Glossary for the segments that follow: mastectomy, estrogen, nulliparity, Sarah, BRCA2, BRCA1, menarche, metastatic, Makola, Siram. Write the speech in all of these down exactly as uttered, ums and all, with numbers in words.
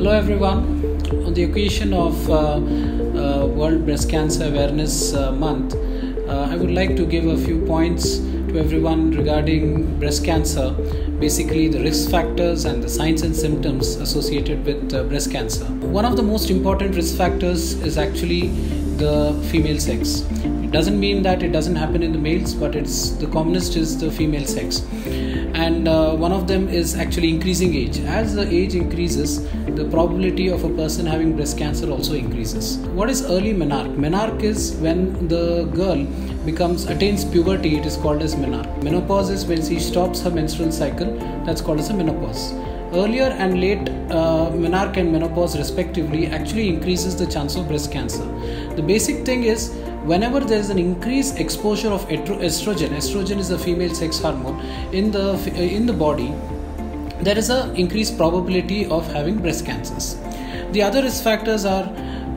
Hello everyone. On the occasion of uh, uh, World Breast Cancer Awareness uh, Month, uh, I would like to give a few points to everyone regarding breast cancer, basically the risk factors and the signs and symptoms associated with uh, breast cancer. One of the most important risk factors is actually the female sex. It doesn't mean that it doesn't happen in the males, but it's the commonest is the female sex. And uh, one of them is actually increasing age. As the age increases, the probability of a person having breast cancer also increases. What is early menarche? Menarche is when the girl becomes attains puberty, it is called as menarche. Menopause is when she stops her menstrual cycle, that's called as a menopause. Earlier and late uh, menarche and menopause respectively actually increases the chance of breast cancer. The basic thing is, whenever there is an increased exposure of estrogen, estrogen is a female sex hormone, in the, in the body, there is an increased probability of having breast cancers. The other risk factors are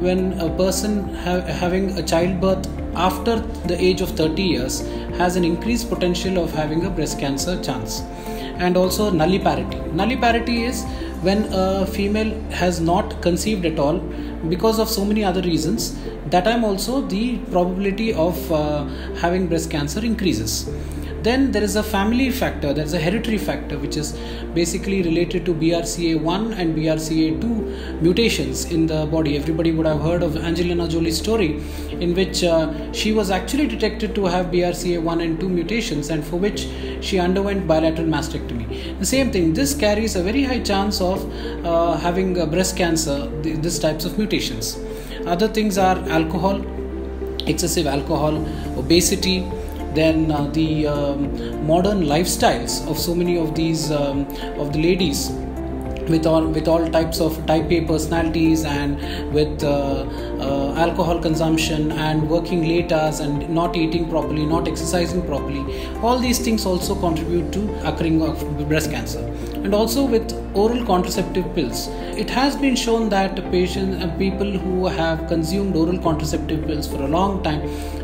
when a person ha having a childbirth after the age of thirty years has an increased potential of having a breast cancer chance. And also nulliparity. Nulliparity is when a female has not conceived at all because of so many other reasons. That time also the probability of uh, having breast cancer increases. Then there is a family factor, there is a hereditary factor, which is basically related to B R C A one and B R C A two mutations in the body. Everybody would have heard of Angelina Jolie's story, in which uh, she was actually detected to have B R C A one and two mutations, and for which she underwent bilateral mastectomy. The same thing, this carries a very high chance of uh, having uh, breast cancer, th this types of mutations. Other things are alcohol, excessive alcohol, obesity, then uh, the um, modern lifestyles of so many of these um, of the ladies with all with all types of type A personalities, and with uh, uh, alcohol consumption and working late hours and not eating properly, not exercising properly. All these things also contribute to occurring of breast cancer. And also with oral contraceptive pills, it has been shown that patients and people who have consumed oral contraceptive pills for a long time,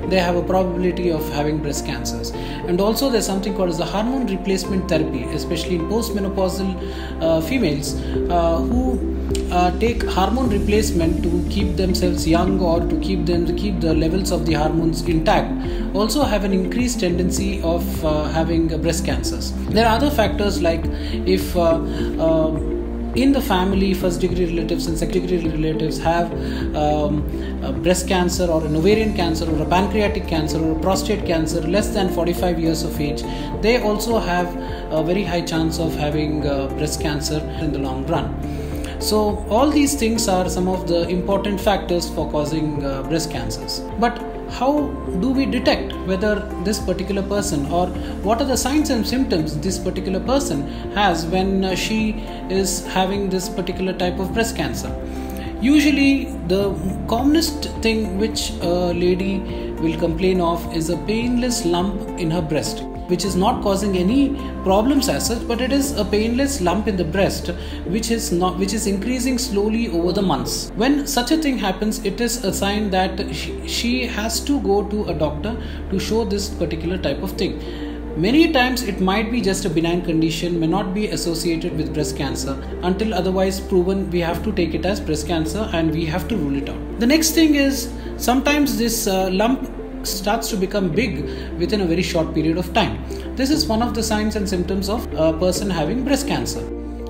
they have a probability of having breast cancers. And also there's something called as the hormone replacement therapy, especially in postmenopausal uh, females uh, who uh, take hormone replacement to keep themselves young, or to keep them to keep the levels of the hormones intact, also have an increased tendency of uh, having uh, breast cancers. There are other factors like if uh, uh, in the family, first degree relatives and second degree relatives have um, breast cancer or an ovarian cancer or a pancreatic cancer or a prostate cancer less than forty-five years of age, they also have a very high chance of having uh, breast cancer in the long run. So all these things are some of the important factors for causing uh, breast cancers. But how do we detect whether this particular person, or what are the signs and symptoms this particular person has when she is having this particular type of breast cancer? Usually the commonest thing which a lady will complain of is a painless lump in her breast, which is not causing any problems as such, but it is a painless lump in the breast which is not which is increasing slowly over the months. When such a thing happens, it is a sign that she, she has to go to a doctor to show this particular type of thing. Many times it might be just a benign condition, may not be associated with breast cancer. Until otherwise proven, we have to take it as breast cancer and we have to rule it out. The next thing is, sometimes this uh, lump starts to become big within a very short period of time. This is one of the signs and symptoms of a person having breast cancer.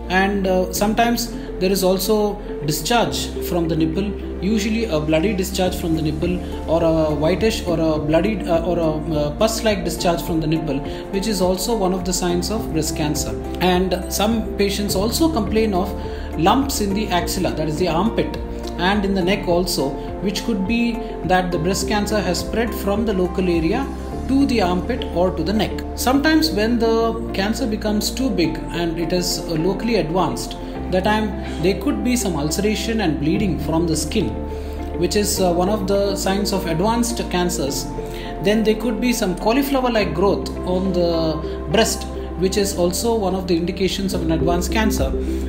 And uh, sometimes there is also discharge from the nipple, usually a bloody discharge from the nipple, or a whitish or a bloody uh, or a uh, pus-like discharge from the nipple, which is also one of the signs of breast cancer. And some patients also complain of lumps in the axilla, that is the armpit, and in the neck also, which could be that the breast cancer has spread from the local area to the armpit or to the neck. Sometimes when the cancer becomes too big and it is locally advanced, that time there could be some ulceration and bleeding from the skin, which is uh, one of the signs of advanced cancers. Then there could be some cauliflower-like growth on the breast, which is also one of the indications of an advanced cancer.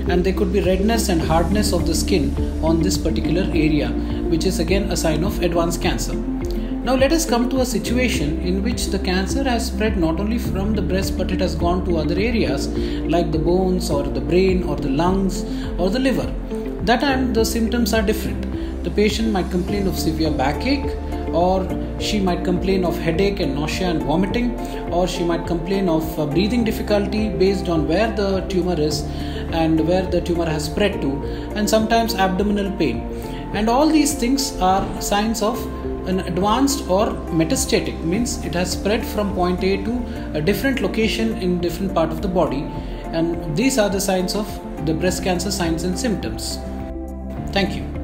And there could be redness and hardness of the skin on this particular area, which is again a sign of advanced cancer. Now let us come to a situation in which the cancer has spread not only from the breast, but it has gone to other areas like the bones or the brain or the lungs or the liver. that time the symptoms are different. The patient might complain of severe backache, or she might complain of headache and nausea and vomiting, or she might complain of breathing difficulty based on where the tumor is and where the tumor has spread to, and sometimes abdominal pain. And all these things are signs of an advanced or metastatic, means it has spread from point A to a different location in different part of the body, and these are the signs of the breast cancer signs and symptoms. Thank you.